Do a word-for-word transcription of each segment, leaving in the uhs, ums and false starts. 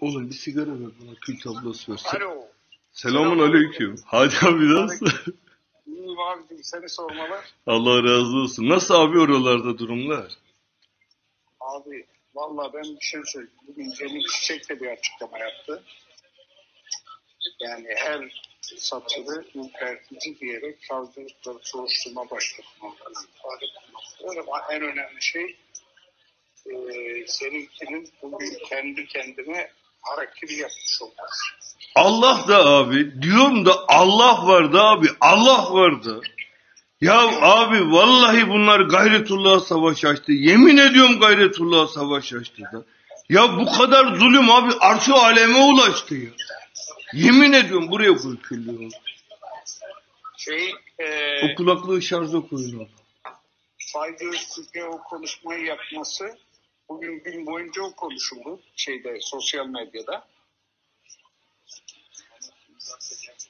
Oğlum bir sigara ver bana, kül tablası ver. Alo. Selamun aleyküm. Hadi abi nasıl? İyiyim abicim, seni sormalı. Allah razı olsun. Nasıl abi oralarda durumlar? Abi vallahi ben bir şey söyleyeyim. Bugün Cemil Çiçek de bir açıklama yaptı. Yani her satırı ürpertici diyerek savcılıkları soruşturma başlatmalarını ifade etmek. Ama en önemli şey e, seninkinin bugün kendi kendine hareketi yapmış olması. Allah da abi diyorum da Allah vardı abi, Allah vardı. Ya abi vallahi bunlar Gayretullah savaş açtı. Yemin ediyorum Gayretullah savaş açtı da. Ya bu kadar zulüm abi arşı aleme ulaştı ya. Yemin ediyorum buraya kurtuluyorum. Şey, ee, o kulaklığı şarja koyun. Faydalı Türkiye o konuşmayı yapması, bugün gün boyunca o konuşuldu şeyde, sosyal medyada.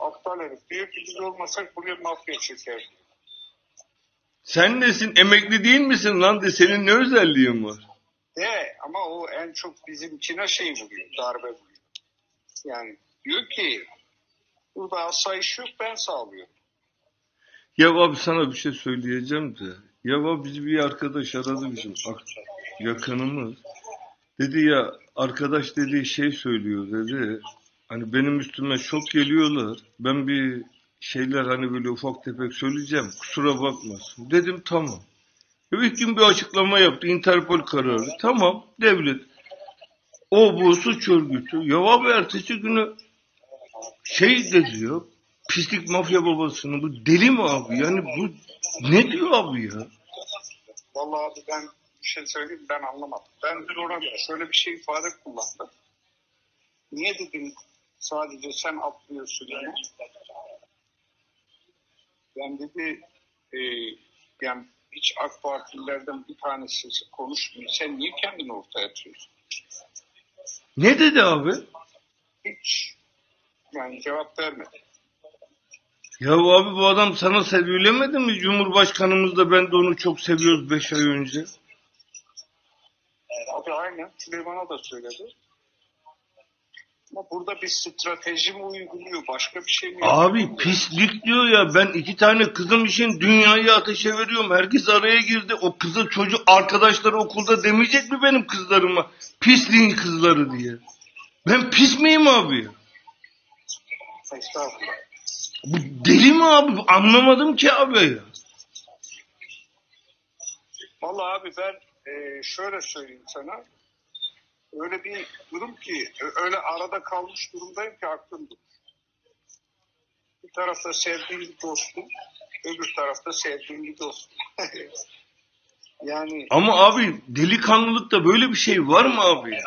Aptal herif diyor ki biz olmasak buraya mafya çeker. Sen nesin, emekli değil misin lan de, senin ne özelliğin var? De ama o en çok bizimkine şey vuruyor, darbe vuruyor. Yani diyor ki burada asayiş yok, ben sağlıyorum. Ya abi sana bir şey söyleyeceğim de. Ya abi biz bir arkadaş aradı bizim yakınımız. Dedi ya arkadaş dediği şey söylüyor dedi. Hani benim üstüme şok geliyorlar. Ben bir şeyler hani böyle ufak tefek söyleyeceğim. Kusura bakmasın. Dedim tamam. Ya ilk gün bir açıklama yaptı. Interpol kararı. Tamam devlet. O bu suç örgütü. Ya abi ertesi günü şey de diyor, pislik mafya babasını, bu deli mi abi? Yani bu ne diyor abi ya? Vallahi abi ben bir şey söyleyeyim, ben anlamadım. Ben dün ona şöyle bir şey ifade kullandım. Niye dedim sadece sen atlıyorsun yani? Ben dedi, e, yani hiç AK Partililerden bir tanesi konuşmuyor. Sen niye kendini ortaya atıyorsun? Ne dedi abi? Hiç. Yani cevap vermedi. Ya abi bu adam sana sevilemedi mi? Cumhurbaşkanımız da ben de onu çok seviyoruz beş ay önce. Abi aynen. Süleyman'a da söyledi. Ama burada bir strateji mi uyguluyor? Başka bir şey mi? Abi yapıyor? Pislik diyor ya. Ben iki tane kızım için dünyayı ateşe veriyorum. Herkes araya girdi. O kızı çocuğu arkadaşları okulda demeyecek mi benim kızlarıma? Pisliğin kızları diye. Ben pis miyim abi? Bu deli mi abi? Anlamadım ki abi. Vallahi abi ben e, şöyle söyleyeyim sana. Öyle bir durum ki, öyle arada kalmış durumdayım ki aklım durur. Bir tarafta sevdiğim bir dostum, öbür tarafta sevdiğim bir dostum. Yani. Ama abi delikanlılıkta böyle bir şey var mı abi? Ya?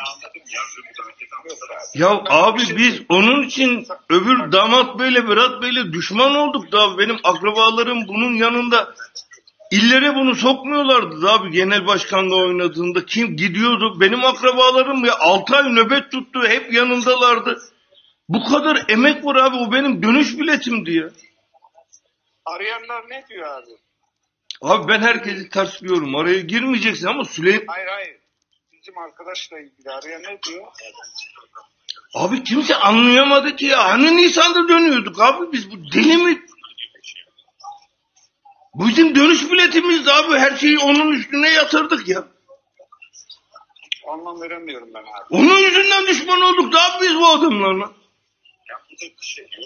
Ya abi biz onun için öbür damat beyle Berat beyle düşman olduk da abi. Benim akrabalarım bunun yanında illere bunu sokmuyorlardı da abi, genel başkanla oynadığında kim gidiyordu? Benim akrabalarım ya altı ay nöbet tuttu, hep yanındalardı. Bu kadar emek var abi, o benim dönüş biletim diye. Arayanlar ne diyor abi? Abi ben herkesi tersliyorum, araya girmeyeceksin ama Süleyman... Hayır hayır. Bizim arkadaşla ilgili araya ne diyor? Abi kimse anlayamadı ki ya. Hani Nisan'da dönüyorduk abi biz, bu deli mi? Bu bizim dönüş biletimiz abi. Her şeyi onun üstüne yatırdık ya. Anlam veremiyorum ben abi. Onun yüzünden düşman olduk da abi biz bu adamlarla.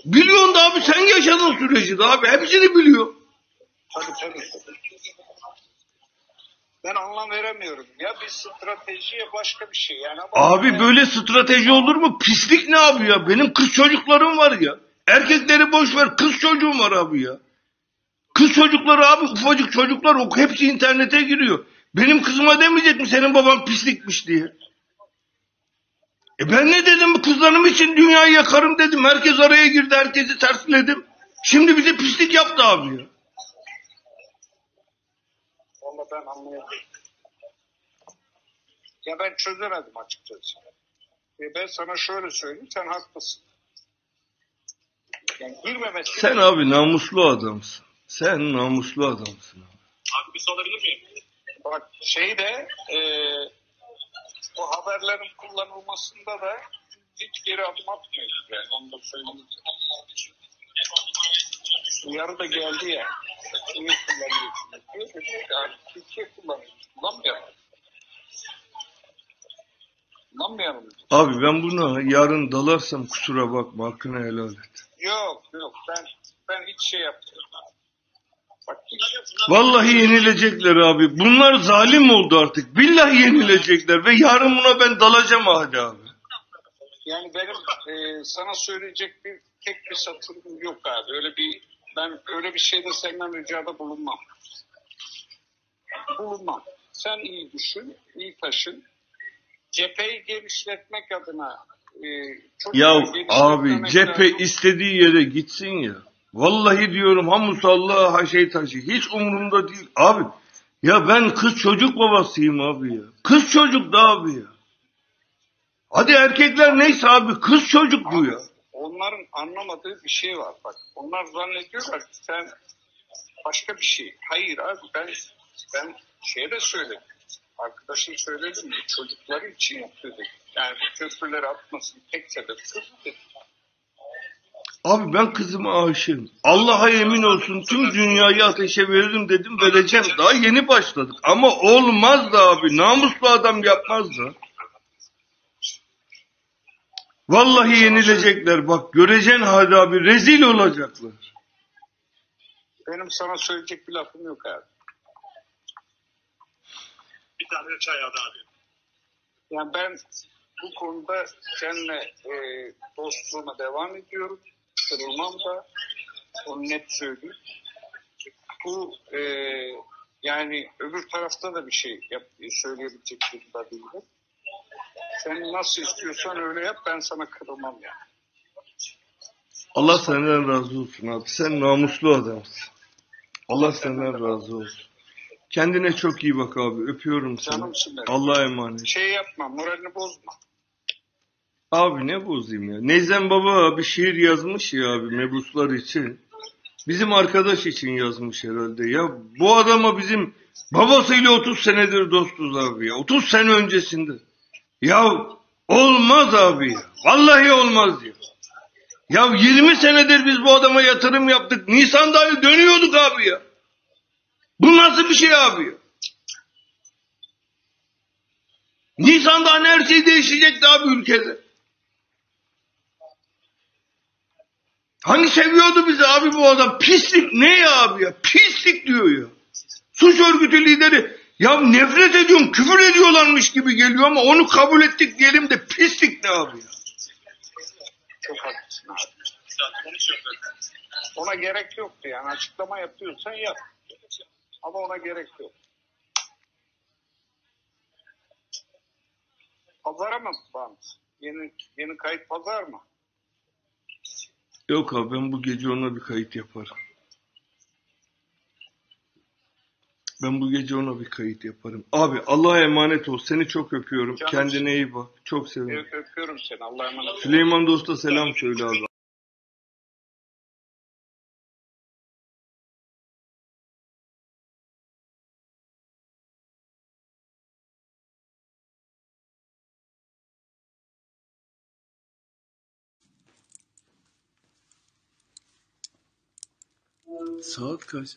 Biliyorsun da abi, sen yaşadın süreci de abi. Hepsini biliyor. Tabii tabii. Ben anlam veremiyorum. Ya bir stratejiye başka bir şey. Yani abi yani... böyle strateji olur mu? Pislik ne abi ya? Benim kız çocuklarım var ya. Erkekleri boş ver. Kız çocuğum var abi ya. Kız çocukları abi, ufacık çocuklar, o hepsi internete giriyor. Benim kızıma demeyecek mi senin baban pislikmiş diye? E ben ne dedim? Kızlarım için dünyayı yakarım dedim. Herkes araya girdi. Herkesi tersledim. Şimdi bize pislik yaptı abi ya. Ben anlayamadım. Ya ben çözemedim açıkçası. E ben sana şöyle söyleyeyim, sen haklısın. Yani girmemesi. Sen gibi... abi namuslu adamsın. Sen namuslu adamsın. Abi bir sorabilir miyim? Bak şeyde e, o haberlerin kullanılmasında da hiç geri adım atmıyoruz yani. Onu da söylemek için. Uyarı da geldi ya. Niye kullanıyorsunuz? Türkiye kullanıyorsunuz. Kullanmayalım. Kullanmayalım. Abi ben bunu yarın dalarsam kusura bakma. Hakkını helal et. Yok yok. Ben, ben hiç şey yapmıyorum. Bak, vallahi yenilecekler abi. Bunlar zalim oldu artık. Billahi yenilecekler ve yarın buna ben dalacağım hadi abi. Yani benim e, sana söyleyecek bir tek bir satırım yok abi. Öyle bir ben öyle bir şeyde senden ricada bulunmam. Bulunmam. Sen iyi düşün, iyi taşın. Cepheyi genişletmek adına e, çok ya abi cephe lazım. İstediği yere gitsin ya. Vallahi diyorum ha musalla ha şey taşı. Hiç umurumda değil abi. Ya ben kız çocuk babasıyım abi ya. Kız çocuk da abi ya. Hadi erkekler neyse abi kız çocuk bu ya. Onların anlamadığı bir şey var bak. Onlar zannediyorlar ki sen başka bir şey. Hayır abi ben ben şeye de söyledim. Arkadaşım söyledim ya çocukları için yaptırdık. Yani bu köprüleri atmasın tek sebep kızdı. Abi ben kızıma aşığım. Allah'a yemin olsun tüm dünyayı ateşe veririm dedim vereceğim. Daha yeni başladık. Ama olmaz da abi. Namuslu adam yapmaz da. Vallahi yenilecekler. Bak göreceksin hadi abi. Rezil olacaklar. Benim sana söyleyecek bir lafım yok abi. Bir tane çay adı abi. Yani ben bu konuda seninle e, dostluğuma devam ediyorum. Kırılmam da onu net söyleyeyim. Bu e, yani öbür tarafta da bir şey yap, söyleyebilecek durumda değilim. Sen nasıl istiyorsan öyle yap ben sana kırılmam yani. Allah senden razı olsun abi. Sen namuslu adamsın. Allah senden razı olsun. Kendine çok iyi bak abi. Öpüyorum seni. Allah'a emanet. Şey yapma moralini bozma. Abi ne bozayım ya. Neyzen Baba bir şiir yazmış ya abi mebuslar için. Bizim arkadaş için yazmış herhalde. Ya bu adama bizim babasıyla otuz senedir dostuz abi ya. otuz sene öncesinde. Ya olmaz abi ya. Vallahi olmaz ya. Ya yirmi senedir biz bu adama yatırım yaptık. Nisan'da abi dönüyorduk abi ya. Bu nasıl bir şey abi ya? Nisan'da hani her şey değişecekti abi ülkede. Hani seviyordu bizi abi bu adam. Pislik ne ya abi ya? Pislik diyor ya. Suç örgütü lideri. Ya nefret ediyorum. Küfür ediyorlarmış gibi geliyor ama onu kabul ettik diyelim de pislik ne abi ya? Çok haklısın abi. Ona gerek yoktu yani. Açıklama yapıyorsan yap. Ama ona gerek yok. Pazara mı bant? Yeni, yeni kayıt pazar mı? Yok abi ben bu gece ona bir kayıt yaparım. Ben bu gece ona bir kayıt yaparım. Abi Allah'a emanet ol. Seni çok öpüyorum. Canım kendine canım. İyi bak. Çok seviyorum. Evet, öpüyorum seni. Allah'a emanet ol. Süleyman Dost'a selam söyle abi. Saat kaç?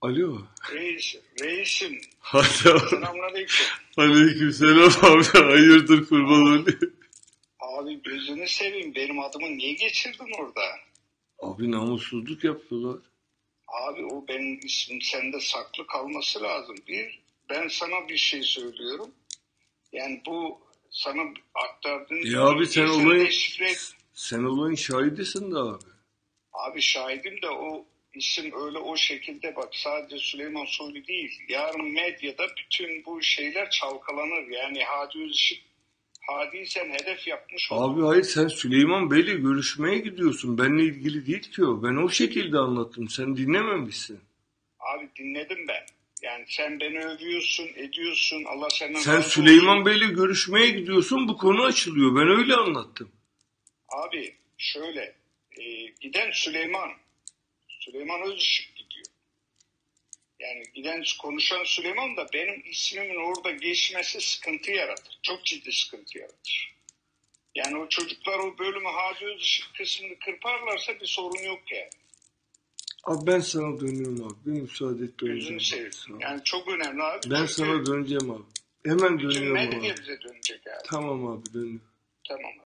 Alo. Reis, reisim. Selamünaleyküm. Aleykümselam abi. Hayırdır kurban olayım. Abi gözünü seveyim. Benim adımı niye geçirdin orada? Abi namussuzluk yaptılar. Abi o benim ismim sende saklı kalması lazım. Bir, ben sana bir şey söylüyorum. Yani bu sana aktardığın... Ya abi sen olayın, sen olayın şahidisin de abi. Abi şahidim de o İsim öyle o şekilde bak sadece Süleyman Soylu değil. Yarın medyada bütün bu şeyler çalkalanır. Yani Hadi Özışık, Hadi sen hedef yapmış oldun. Abi hayır sen Süleyman Bey'le görüşmeye gidiyorsun. Benimle ilgili değil ki o. Ben o şekilde anlattım. Sen dinlememişsin. Abi dinledim ben. Yani sen beni övüyorsun, ediyorsun. Allah senden sen Süleyman Bey'le görüşmeye gidiyorsun. Bu konu açılıyor. Ben öyle anlattım. Abi şöyle. E, giden Süleyman... Süleyman Özışık gidiyor. Yani giden konuşan Süleyman da benim ismimin orada geçmesi sıkıntı yaratır. Çok ciddi sıkıntı yaratır. Yani o çocuklar o bölümü Hacı Özışık kısmını kırparlarsa bir sorun yok yani. Abi ben sana dönüyorum abi. Bir müsaade et döneceğim. Gözünü seveyim. Yani çok önemli abi. Ben sana döneceğim abi. Hemen dönüyorum abi. Medya bize dönecek abi. Tamam abi, dönüyorum. Tamam abi.